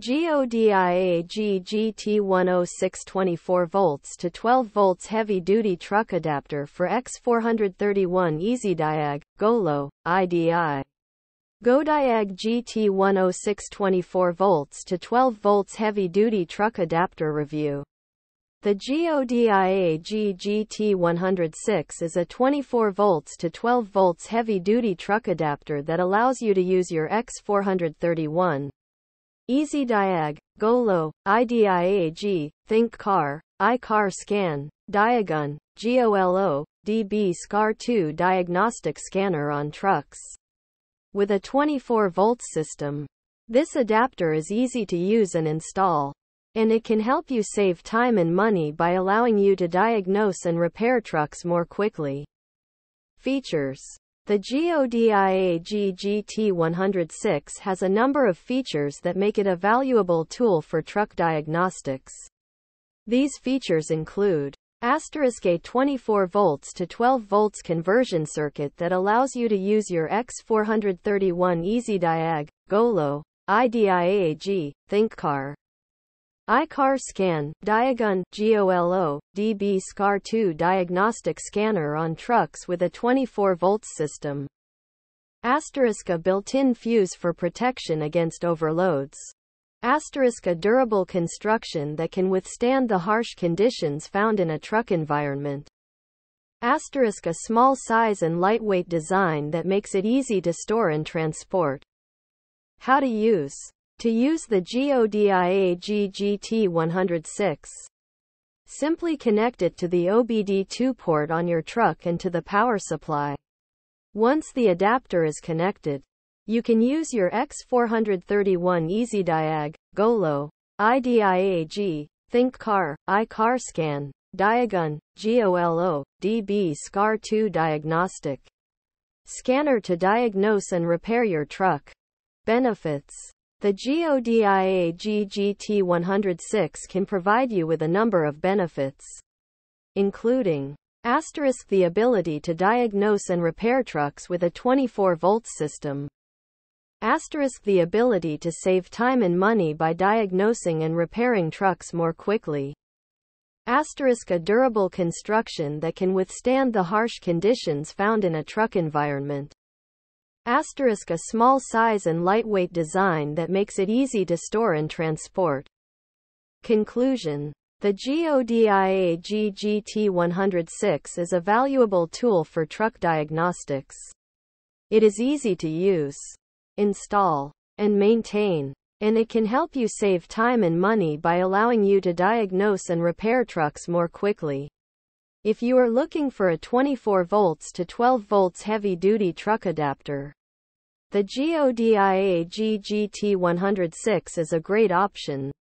GODIAG GT106 24 volts to 12 volts heavy-duty truck adapter for X431 EasyDiag, GOLO, IDIAG. GODIAG GT106 24 volts to 12 volts heavy-duty truck adapter review. The GODIAG GT106 is a 24 volts to 12 volts heavy-duty truck adapter that allows you to use your X431. EasyDiag, GOLO, IDIAG, ThinkCar, iCarScan, Diagun, GOLO, DBSCAR2 diagnostic scanner on trucks. With a 24-volt system, this adapter is easy to use and install, and it can help you save time and money by allowing you to diagnose and repair trucks more quickly. Features. The GODIAG GT106 has a number of features that make it a valuable tool for truck diagnostics. These features include a 24 volts to 12 volts conversion circuit that allows you to use your X431 EasyDiag, GOLO, IDIAG, ThinkCar, iCarScan, Diagun, GOLO, DBSCAR2 diagnostic scanner on trucks with a 24-volt system. A built-in fuse for protection against overloads. A durable construction that can withstand the harsh conditions found in a truck environment. A small size and lightweight design that makes it easy to store and transport. How to use. To use the GODIAG GT106, simply connect it to the OBD2 port on your truck and to the power supply. Once the adapter is connected, you can use your X431 EasyDiag, GOLO, IDIAG, ThinkCar, iCarScan, Diagun, GOLO, DBSCAR2 diagnostic scanner to diagnose and repair your truck. Benefits. The GODIAG GT106 can provide you with a number of benefits, including the ability to diagnose and repair trucks with a 24-volt system, the ability to save time and money by diagnosing and repairing trucks more quickly, a durable construction that can withstand the harsh conditions found in a truck environment, a small size and lightweight design that makes it easy to store and transport. Conclusion. The GODIAG GT106 is a valuable tool for truck diagnostics. It is easy to use, install, and maintain, and it can help you save time and money by allowing you to diagnose and repair trucks more quickly. If you are looking for a 24 volts to 12 volts heavy-duty truck adapter, the GODIAG GT106 is a great option.